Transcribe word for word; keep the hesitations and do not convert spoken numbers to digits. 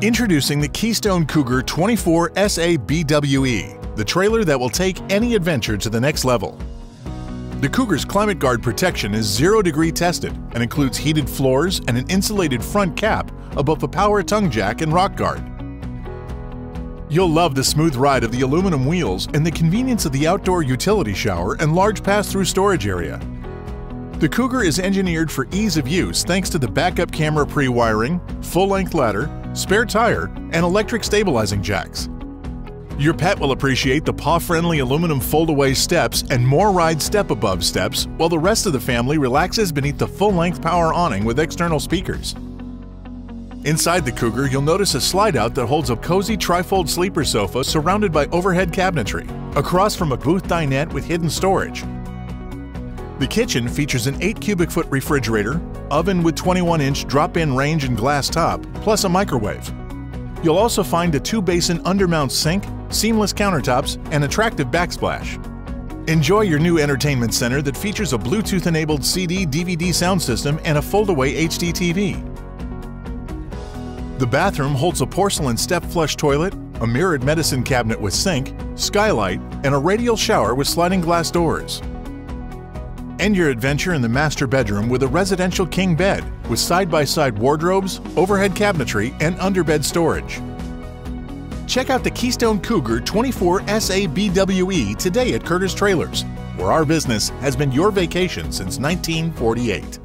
Introducing the Keystone Cougar twenty-four S A B W E, the trailer that will take any adventure to the next level. The Cougar's Climate Guard Protection is zero-degree tested and includes heated floors and an insulated front cap above a power tongue jack and rock guard. You'll love the smooth ride of the aluminum wheels and the convenience of the outdoor utility shower and large pass-through storage area. The Cougar is engineered for ease of use thanks to the backup camera pre-wiring, full-length ladder, spare tire, and electric stabilizing jacks. Your pet will appreciate the paw-friendly aluminum fold-away steps and M O R/Ryde step-above steps, while the rest of the family relaxes beneath the full-length power awning with external speakers. Inside the Cougar, you'll notice a slide-out that holds a cozy trifold sleeper sofa surrounded by overhead cabinetry, across from a booth dinette with hidden storage. The kitchen features an eight cubic foot refrigerator, oven with twenty-one inch drop-in range and glass top, plus a microwave. You'll also find a two-basin undermount sink, seamless countertops, and attractive backsplash. Enjoy your new entertainment center that features a Bluetooth-enabled C D D V D sound system and a fold-away H D T V. The bathroom holds a porcelain step-flush toilet, a mirrored medicine cabinet with sink, skylight, and a radial shower with sliding glass doors. End your adventure in the master bedroom with a residential king bed with side-by-side wardrobes, overhead cabinetry, and underbed storage. Check out the Keystone Cougar twenty-four S A B W E today at Curtis Trailers, where our business has been your vacation since nineteen forty-eight.